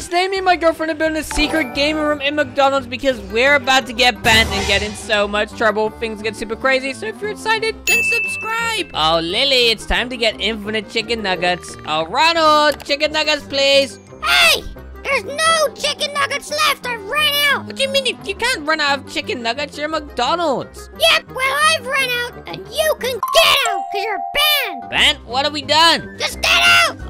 Today, me and my girlfriend are building a secret gaming room in McDonald's because we're about to get banned and get in so much trouble. Things get super crazy, so if you're excited, then subscribe. Oh, Lily, it's time to get infinite chicken nuggets. Oh, Ronald, chicken nuggets, please. Hey, there's no chicken nuggets left. I've run out. What do you mean? You can't run out of chicken nuggets. You're McDonald's. Yep, well, I've run out, and you can get out because you're banned. Banned? What have we done? Just get out.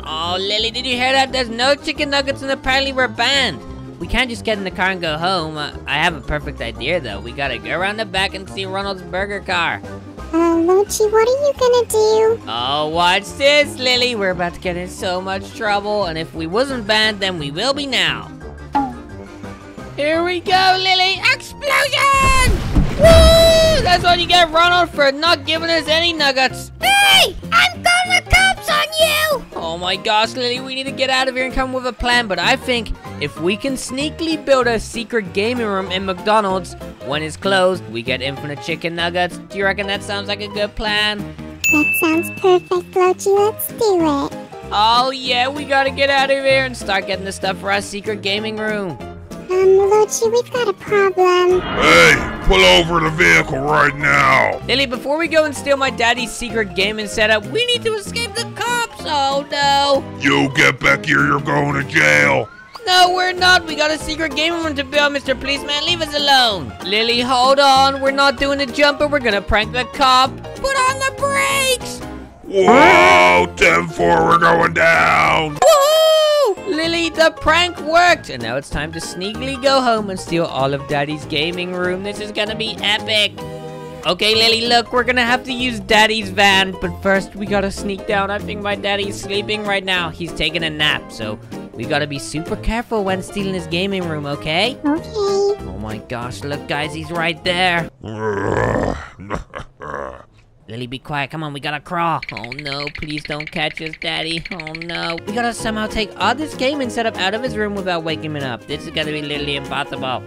Oh, Lily, did you hear that? There's no chicken nuggets and apparently we're banned. We can't just get in the car and go home. I have a perfect idea, though. We gotta go around the back and see Ronald's burger car. Oh, Lowchi, what are you gonna do? Oh, watch this, Lily. We're about to get in so much trouble, and if we wasn't banned, then we will be now. Here we go, Lily. Explosion! Woo! That's what you get, Ronald, for not giving us any nuggets. Hey! I'm gonna cops on you! Oh my gosh, Lily, we need to get out of here and come with a plan, but I think if we can sneakily build a secret gaming room in McDonald's, when it's closed, we get infinite chicken nuggets. Do you reckon that sounds like a good plan? That sounds perfect, Lowchi. Let's do it. Oh yeah, we gotta get out of here and start getting the stuff for our secret gaming room. Lowchi, we've got a problem. Hey, pull over the vehicle right now. Lily, before we go and steal my daddy's secret gaming setup, we need to escape the cops. Oh no. You get back here, you're going to jail. No, we're not. We got a secret gaming room to build, Mr. Policeman. Leave us alone. Lily, hold on. We're not doing a jumper. We're gonna prank the cop. Put on the brakes. Whoa, 10-4, we're going down. Lily, the prank worked, and now it's time to sneakily go home and steal all of Daddy's gaming room. This is gonna be epic. Okay, Lily, look, we're gonna have to use Daddy's van, but first we gotta sneak down. I think my daddy's sleeping right now. He's taking a nap, so we gotta be super careful when stealing his gaming room, okay? Okay. Oh my gosh, look, guys, he's right there. Lily, be quiet. Come on, we gotta crawl. Oh no, please don't catch us, Daddy. Oh no. We gotta somehow take all this gaming setup out of his room without waking him up. This is gonna be literally impossible.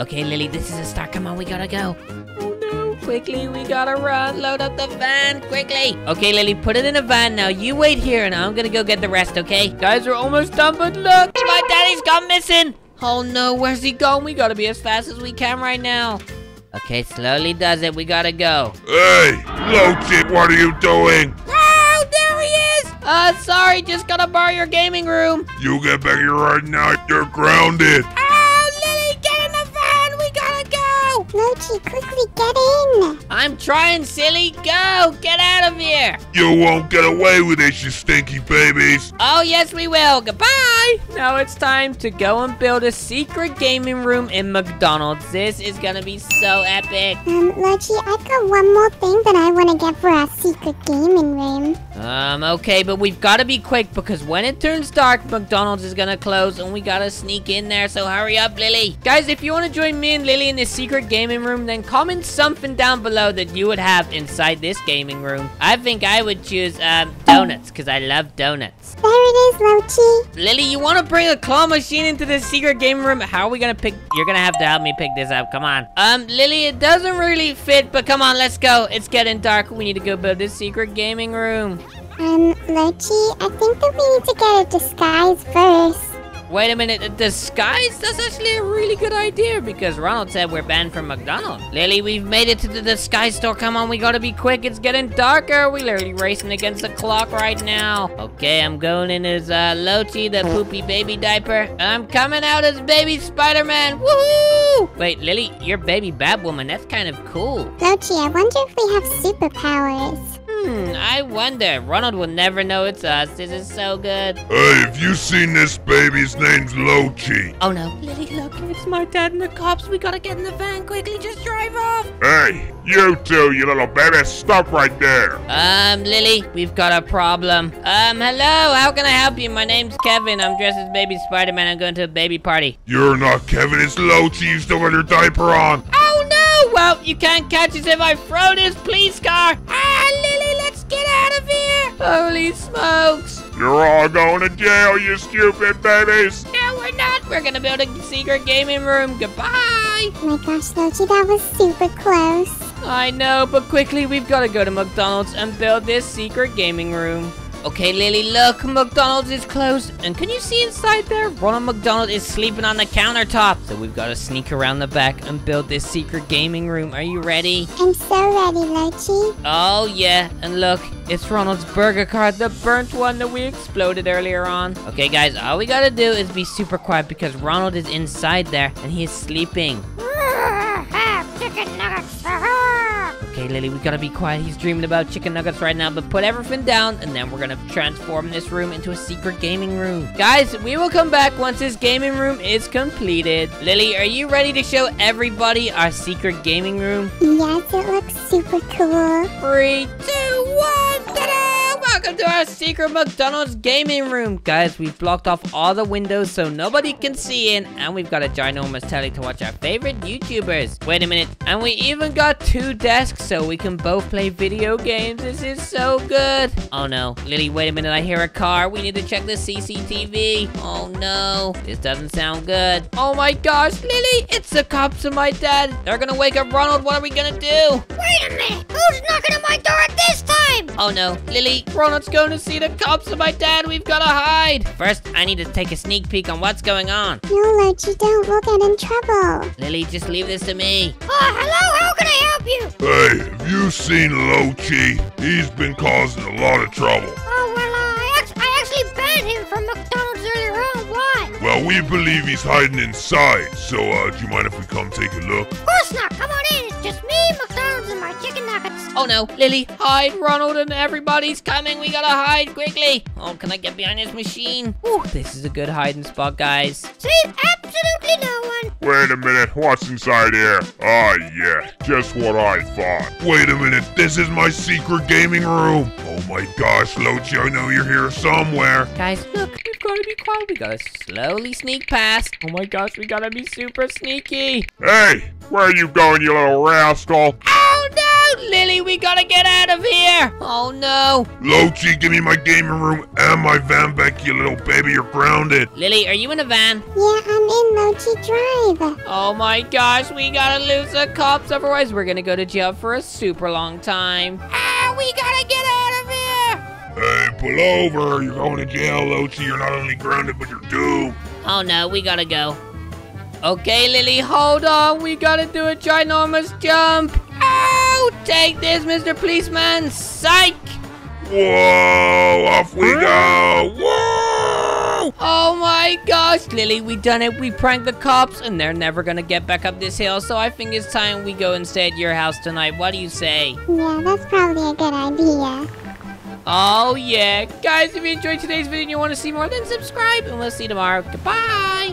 Okay, Lily, this is a start. Come on, we gotta go. Oh no, quickly, we gotta run. Load up the van, quickly. Okay, Lily, put it in a van now. You wait here, and I'm gonna go get the rest, okay? Guys, we're almost done, but look. My daddy's gone missing. Oh no, where's he gone? We gotta be as fast as we can right now. Okay, slowly does it. We gotta go. Hey, Lowchi, what are you doing? Oh, there he is! Sorry, just gotta borrow your gaming room. You get back here right now. You're grounded. Oh, Lily, get in the van. We gotta go. Lowchi, quickly get in. I'm trying, silly. Go, get out of here. You won't get away with this, you stinky babies. Oh, yes, we will. Goodbye. Now it's time to go and build a secret gaming room in McDonald's. This is gonna be so epic. Lowchi, I've got one more thing that I wanna get for our secret gaming room. Okay, but we've gotta be quick because when it turns dark, McDonald's is gonna close and we gotta sneak in there, so hurry up, Lily. Guys, if you wanna join me and Lily in this secret gaming room, then comment something down below that you would have inside this gaming room. I think I would choose, donuts, because I love donuts. There it is, Lowchi. Lily, you wanna bring a claw machine into this secret game room? How are we gonna pick? You're gonna have to help me pick this up. Come on. Lily, it doesn't really fit, but come on, let's go. It's getting dark. We need to go build this secret gaming room. Lowchi, I think that we need to get a disguise first. Wait a minute, a disguise? That's actually a really good idea because Ronald said we're banned from McDonald's. Lily, we've made it to the disguise store. Come on, we gotta be quick. It's getting darker. We're literally racing against the clock right now. Okay, I'm going in as Lowchi, the poopy baby diaper. I'm coming out as baby Spider-Man. Woohoo! Wait, Lily, you're baby Batwoman. That's kind of cool. Lowchi, I wonder if we have superpowers. I wonder. Ronald will never know it's us. This is so good. Hey, have you seen this baby? His name's Lowchi. Oh, no. Lily, look. It's my dad and the cops. We gotta get in the van quickly. Just drive off. Hey, you two, you little baby. Stop right there. Lily, we've got a problem. Hello. How can I help you? My name's Kevin. I'm dressed as baby Spider-Man. I'm going to a baby party. You're not Kevin. It's Lowchi. You still got your diaper on. Oh, no. Well, you can't catch us if I throw this police car. Ah, Lily, let's get out of here. Holy smokes. You're all going to jail, you stupid babies! No, we're not! We're gonna build a secret gaming room! Goodbye! Oh my gosh, Lowchi, that was super close! I know, but quickly, we've gotta go to McDonald's and build this secret gaming room. Okay, Lily, look, McDonald's is closed. And can you see inside there? Ronald McDonald is sleeping on the countertop. So we've got to sneak around the back and build this secret gaming room. Are you ready? I'm so ready, Lowchi. Oh, yeah. And look, it's Ronald's burger cart, the burnt one that we exploded earlier on. Okay, guys, all we got to do is be super quiet because Ronald is inside there and he is sleeping. Chicken nuggets for her. Okay, Lily, we gotta be quiet. He's dreaming about chicken nuggets right now, but put everything down, and then we're gonna transform this room into a secret gaming room. Guys, we will come back once this gaming room is completed. Lily, are you ready to show everybody our secret gaming room? Yes, it looks super cool. 3, 2, 1, ta-da! Welcome to our secret McDonald's gaming room. Guys, we've blocked off all the windows so nobody can see in, and we've got a ginormous telly to watch our favorite YouTubers. Wait a minute, and we even got 2 desks so we can both play video games. This is so good. Oh no, Lily, wait a minute, I hear a car. We need to check the CCTV. Oh no, this doesn't sound good. Oh my gosh, Lily, it's the cops and my dad. They're gonna wake up Ronald, what are we gonna do? Wait a minute, who's knocking on my door at this time? Oh no, Lily, Ronald's going to see the cops and my dad. We've got to hide. First, I need to take a sneak peek on what's going on. No, Lowchi, don't. We'll get in trouble. Lily, just leave this to me. Oh, hello. How can I help you? Hey, have you seen Lowchi? He's been causing a lot of trouble. Oh, well, I actually banned him from McDonald's earlier on. Why? Well, we believe he's hiding inside. So, do you mind if we come take a look? Of course not. Come on in. It's just me, McDonald's, and my chicken nuggets. Oh no, Lily, hide, Ronald, and everybody's coming. We gotta hide quickly. Oh, can I get behind this machine? Ooh, this is a good hiding spot, guys. See, absolutely no one. Wait a minute, what's inside here? Ah, yeah, just what I thought. Wait a minute, this is my secret gaming room. Oh my gosh, Lowchi, I know you're here somewhere. Guys, look, we've gotta be quiet. We gotta slowly sneak past. Oh my gosh, we gotta be super sneaky. Hey, where are you going, you little rascal? Oh no! Lily, we gotta get out of here! Oh no! Lowchi, give me my gaming room and my van back, you little baby, you're grounded! Lily, are you in a van? Yeah, I'm in Lowchi Drive! Oh my gosh, we gotta lose the cops, otherwise we're gonna go to jail for a super long time. Ah, we gotta get out of here! Hey, pull over! You're going to jail, Lowchi, you're not only grounded, but you're doomed! Oh no, we gotta go. Okay, Lily, hold on, we gotta do a ginormous jump! Take this, Mr. Policeman. Psych! Whoa! Off we go! Whoa! Oh my gosh, Lily, we done it. We pranked the cops, and they're never gonna get back up this hill. So I think it's time we go and stay at your house tonight. What do you say? Yeah, that's probably a good idea. Oh yeah, guys! If you enjoyed today's video and you want to see more, then subscribe, and we'll see you tomorrow. Goodbye.